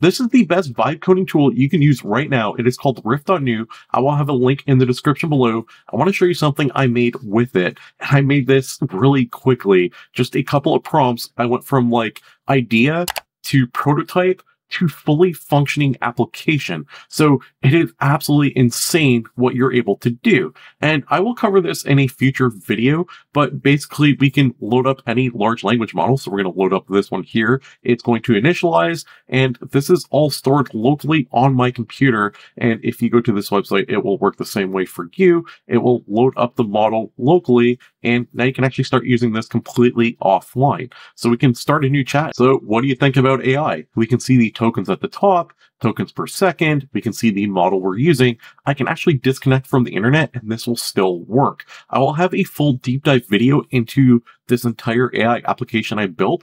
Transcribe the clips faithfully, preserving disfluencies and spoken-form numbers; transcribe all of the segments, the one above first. This is the best vibe coding tool you can use right now. It is called rift dot new. I will have a link in the description below. I want to show you something I made with it. And I made this really quickly. Just a couple of prompts. I went from like idea to prototype to fully functioning application. So it is absolutely insane what you're able to do. And I will cover this in a future video, but basically we can load up any large language model. So we're going to load up this one here. It's going to initialize, and this is all stored locally on my computer. And if you go to this website, it will work the same way for you. It will load up the model locally, and now you can actually start using this completely offline. So we can start a new chat. So what do you think about A I? We can see the tokens at the top, tokens per second. We can see the model we're using. I can actually disconnect from the internet and this will still work. I will have a full deep dive video into this entire A I application I built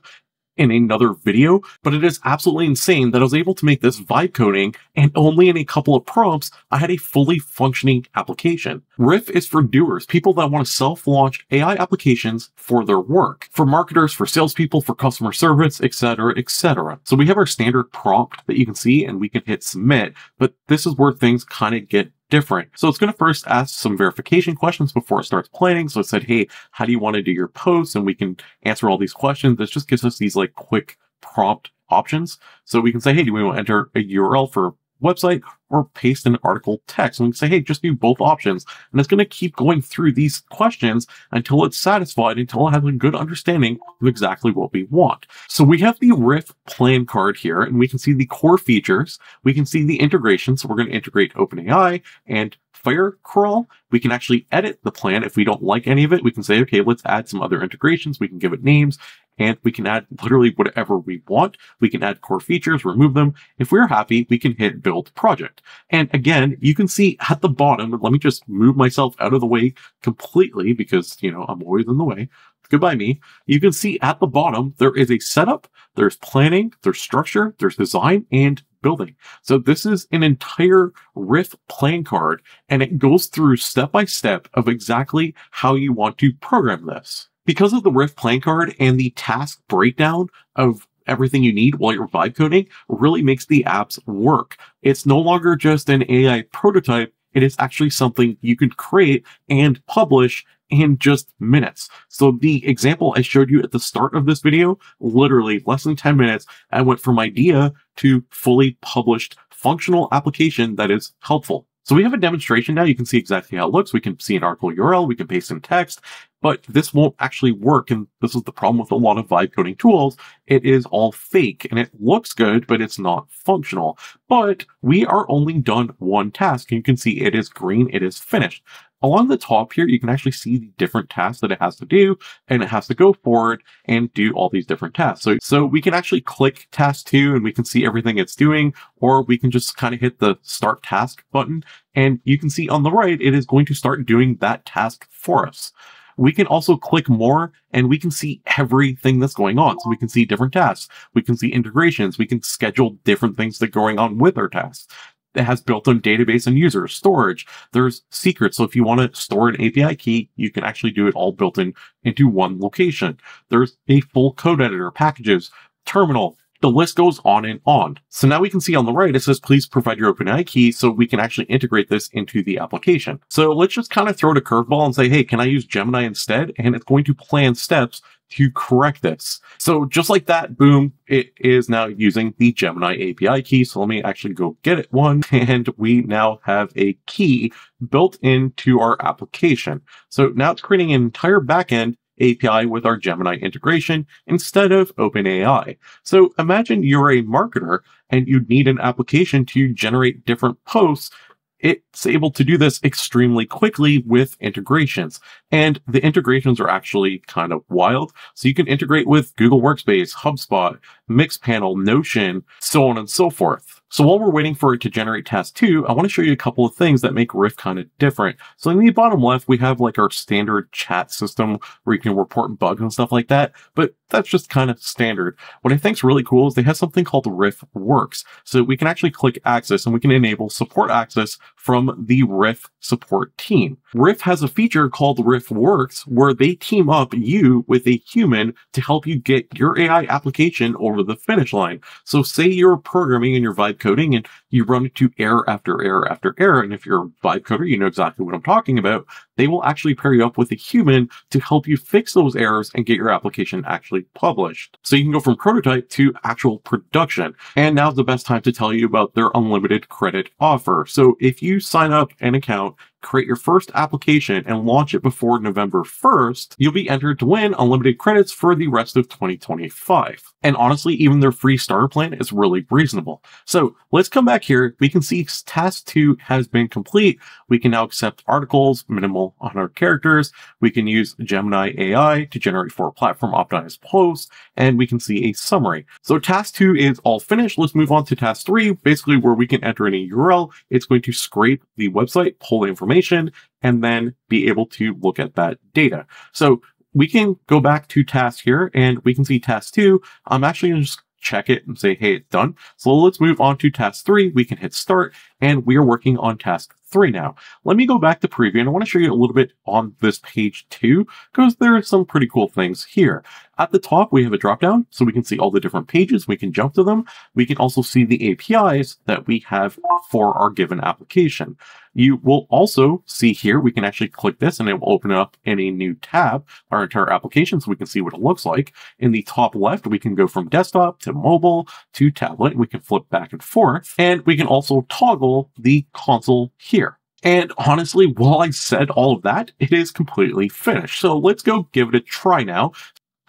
in another video, but it is absolutely insane that I was able to make this vibe coding, and only in a couple of prompts, I had a fully functioning application. Riff is for doers, people that want to self-launch A I applications for their work, for marketers, for salespeople, for customer service, et cetera, et cetera. So we have our standard prompt that you can see, and we can hit submit, but this is where things kind of get different. So it's going to first ask some verification questions before it starts planning. So it said, hey, how do you want to do your posts? And we can answer all these questions. This just gives us these like quick prompt options. So we can say, hey, do we want to enter a U R L for website or paste an article text? And we can say, hey, just do both options. And it's going to keep going through these questions until it's satisfied, until it has a good understanding of exactly what we want. So we have the Riff plan card here, and we can see the core features. We can see the integration. So we're going to integrate OpenAI and Firecrawl. We can actually edit the plan. If we don't like any of it, we can say, okay, let's add some other integrations. We can give it names, and we can add literally whatever we want. We can add core features, remove them. If we're happy, we can hit build project. And again, you can see at the bottom, let me just move myself out of the way completely because, you know, I'm always in the way. Goodbye me. You can see at the bottom, there is a setup, there's planning, there's structure, there's design, and building. So this is an entire Riff plan card, and it goes through step by step of exactly how you want to program this. Because of the Riff plan card and the task breakdown of everything you need while you're vibe coding really makes the apps work. It's no longer just an A I prototype. It is actually something you can create and publish in just minutes. So the example I showed you at the start of this video, literally less than ten minutes, I went from idea to fully published functional application that is helpful. So we have a demonstration now. You can see exactly how it looks. We can see an article U R L. We can paste in text, but this won't actually work. And this is the problem with a lot of vibe coding tools. It is all fake and it looks good, but it's not functional. But we are only done one task. You can see it is green. It is finished. Along the top here, you can actually see the different tasks that it has to do, and it has to go forward and do all these different tasks. So, so we can actually click task two and we can see everything it's doing, or we can just kind of hit the start task button. And you can see on the right, it is going to start doing that task for us. We can also click more and we can see everything that's going on. So we can see different tasks. We can see integrations. We can schedule different things that are going on with our tasks. It has built-in database and user storage. There's secrets. So if you want to store an A P I key, you can actually do it all built in into one location. There's a full code editor, packages, terminal. The list goes on and on. So now we can see on the right, it says, please provide your OpenAI key. So we can actually integrate this into the application. So let's just kind of throw it a curveball and say, hey, can I use Gemini instead? And it's going to plan steps to correct this. So just like that, boom, it is now using the Gemini A P I key. So let me actually go get it one. And we now have a key built into our application. So now it's creating an entire backend A P I with our Gemini integration instead of OpenAI. So imagine you're a marketer and you need an application to generate different posts. It's able to do this extremely quickly with integrations, and the integrations are actually kind of wild. So you can integrate with Google Workspace, HubSpot, Mixpanel, Notion, so on and so forth. So while we're waiting for it to generate task two, I want to show you a couple of things that make Riff kind of different. So in the bottom left, we have like our standard chat system where you can report bugs and stuff like that, but that's just kind of standard. What I think is really cool is they have something called Riff Works. So we can actually click access and we can enable support access from the Riff support team. Riff has a feature called Riff Works where they team up you with a human to help you get your A I application over the finish line. So say you're programming and you're vibe coding and you run into error after error after error. And if you're a vibe coder, you know exactly what I'm talking about. They will actually pair you up with a human to help you fix those errors and get your application actually published. So you can go from prototype to actual production. And now's the best time to tell you about their unlimited credit offer. So if you sign up an account, create your first application and launch it before November first, you'll be entered to win unlimited credits for the rest of twenty twenty-five. And honestly, even their free starter plan is really reasonable. So let's come back here. We can see task two has been complete. We can now accept articles, minimal one hundred characters. We can use Gemini A I to generate four platform optimized posts, and we can see a summary. So task two is all finished. Let's move on to task three, basically where we can enter in a U R L. It's going to scrape the website, pull the information, and then be able to look at that data. So we can go back to task here and we can see task two. I'm actually going to just check it and say, hey, it's done. So let's move on to task three. We can hit start and we are working on task three now. Let me go back to preview and I want to show you a little bit on this page too, because there are some pretty cool things here. At the top, we have a dropdown so we can see all the different pages. We can jump to them. We can also see the A P Is that we have for our given application. You will also see here, we can actually click this and it will open up in a new tab, our entire application, so we can see what it looks like. In the top left, we can go from desktop to mobile to tablet. We can flip back and forth, and we can also toggle the console here. And honestly, while I said all of that, it is completely finished. So let's go give it a try now.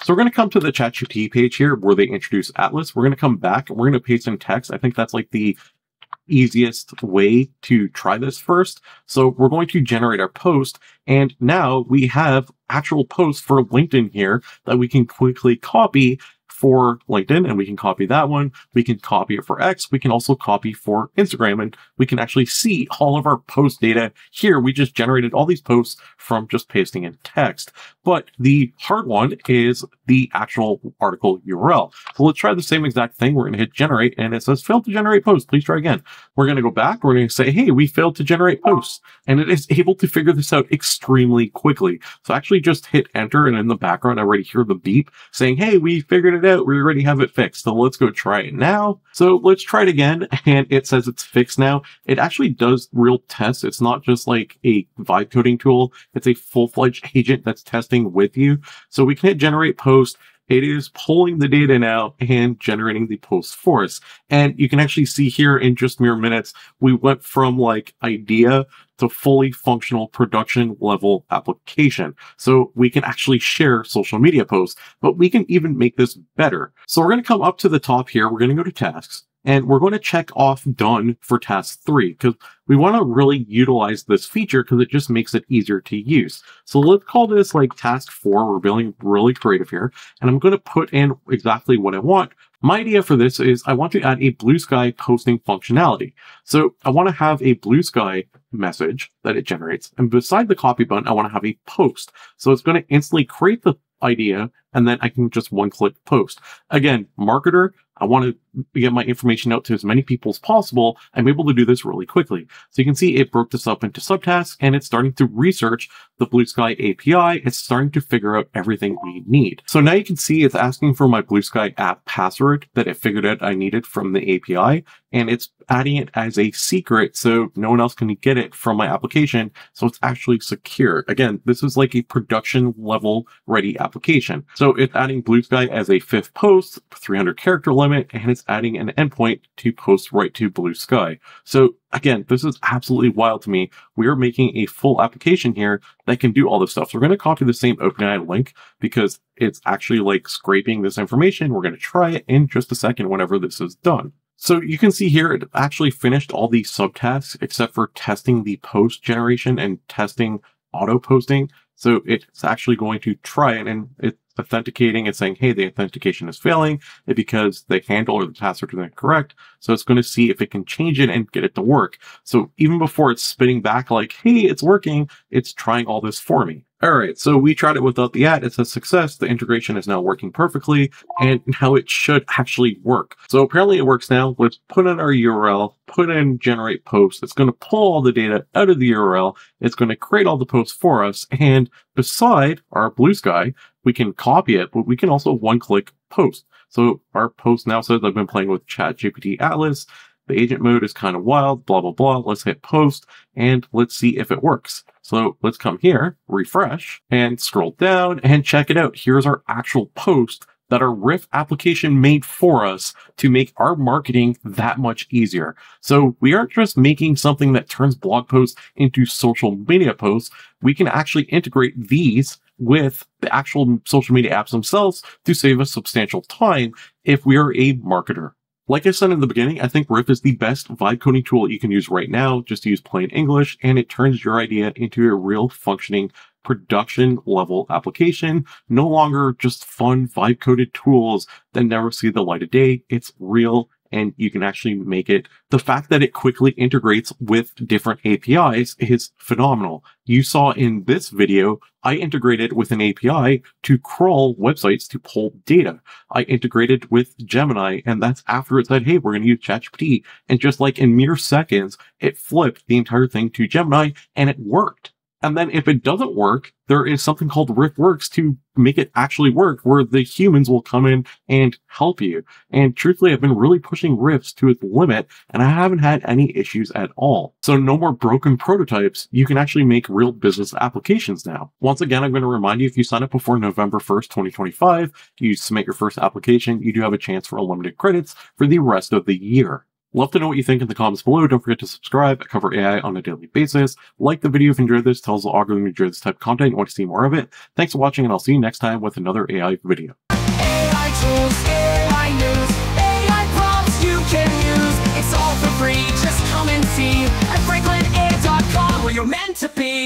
So we're going to come to the ChatGPT page here where they introduce Atlas. We're going to come back and we're going to paste in text. I think that's like the easiest way to try this first. So we're going to generate our post. And now we have actual posts for LinkedIn here that we can quickly copy for LinkedIn, and we can copy that one. We can copy it for X. We can also copy for Instagram, and we can actually see all of our post data here. We just generated all these posts from just pasting in text, but the hard one is the actual article U R L. So let's try the same exact thing. We're going to hit generate and it says failed to generate post. Please try again. We're going to go back. We're going to say, hey, we failed to generate posts, and it is able to figure this out extremely quickly. So actually just hit enter. And in the background, I already hear the beep saying, hey, we figured it out. We already have it fixed. So let's go try it now. So let's try it again. And it says it's fixed now. It actually does real tests. It's not just like a vibe coding tool. It's a full-fledged agent that's testing with you. So we can hit generate post. It is pulling the data now and generating the posts for us. And you can actually see here in just mere minutes, we went from like idea to fully functional production level application. So we can actually share social media posts, but we can even make this better. So we're going to come up to the top here. We're going to go to tasks and we're going to check off done for task three because we want to really utilize this feature because it just makes it easier to use. So let's call this like task four. We're being really creative here, and I'm going to put in exactly what I want. My idea for this is I want to add a Blue Sky posting functionality. So I want to have a Blue Sky message that it generates. And beside the copy button, I want to have a post. So it's going to instantly create the idea, and then I can just one-click post. Again, marketer, I want to get my information out to as many people as possible. I'm able to do this really quickly. So you can see it broke this up into subtasks, and it's starting to research the Blue Sky A P I. It's starting to figure out everything we need. So now you can see it's asking for my Blue Sky app password that it figured out I needed from the A P I, and it's adding it as a secret so no one else can get it from my application. So it's actually secure. Again, this is like a production level ready application. So it's adding Blue Sky as a fifth post, three hundred character limit, and it's adding an endpoint to post right to Blue Sky. So again, this is absolutely wild to me. We are making a full application here that can do all this stuff. So we're going to copy the same OpenAI link because it's actually like scraping this information. We're going to try it in just a second whenever this is done. So you can see here, it actually finished all these subtasks except for testing the post generation and testing auto posting. So it's actually going to try it, and it's authenticating and saying, hey, the authentication is failing because the handle or the password isn't correct. So it's going to see if it can change it and get it to work. So even before it's spitting back like, hey, it's working, it's trying all this for me. All right, so we tried it without the ad. It's a success. The integration is now working perfectly and how it should actually work. So apparently it works now. Let's put in our U R L, put in generate posts. It's going to pull all the data out of the U R L. It's going to create all the posts for us. And beside our Blue Sky, we can copy it, but we can also one-click post. So our post now says I've been playing with ChatGPT Atlas. The agent mode is kind of wild, blah, blah, blah. Let's hit post and let's see if it works. So let's come here, refresh and scroll down and check it out. Here's our actual post that our Riff application made for us to make our marketing that much easier. So we aren't just making something that turns blog posts into social media posts. We can actually integrate these with the actual social media apps themselves to save us substantial time if we are a marketer. Like I said in the beginning, I think Riff is the best vibe coding tool you can use right now. Just use plain English and it turns your idea into a real functioning production level application. No longer just fun vibe coded tools that never see the light of day. It's real and you can actually make it. The fact that it quickly integrates with different A P Is is phenomenal. You saw in this video, I integrated with an A P I to crawl websites to pull data. I integrated with Gemini, and that's after it said, hey, we're going to use ChatGPT. And just like in mere seconds, it flipped the entire thing to Gemini, and it worked. And then if it doesn't work, there is something called Riff Works to make it actually work, where the humans will come in and help you. And truthfully, I've been really pushing Riffs to its limit, and I haven't had any issues at all. So no more broken prototypes. You can actually make real business applications now. Once again, I'm going to remind you, if you sign up before November first, twenty twenty-five, you submit your first application, you do have a chance for unlimited credits for the rest of the year. Love to know what you think in the comments below. Don't forget to subscribe. I cover A I on a daily basis. Like the video if you enjoyed this. Tell the algorithm you enjoyed this type of content and want to see more of it. Thanks for watching, and I'll see you next time with another A I video. A I tools, A I news, A I prompts you can use. It's all for free. Just come and see at Franklin A H dot com where you're meant to be.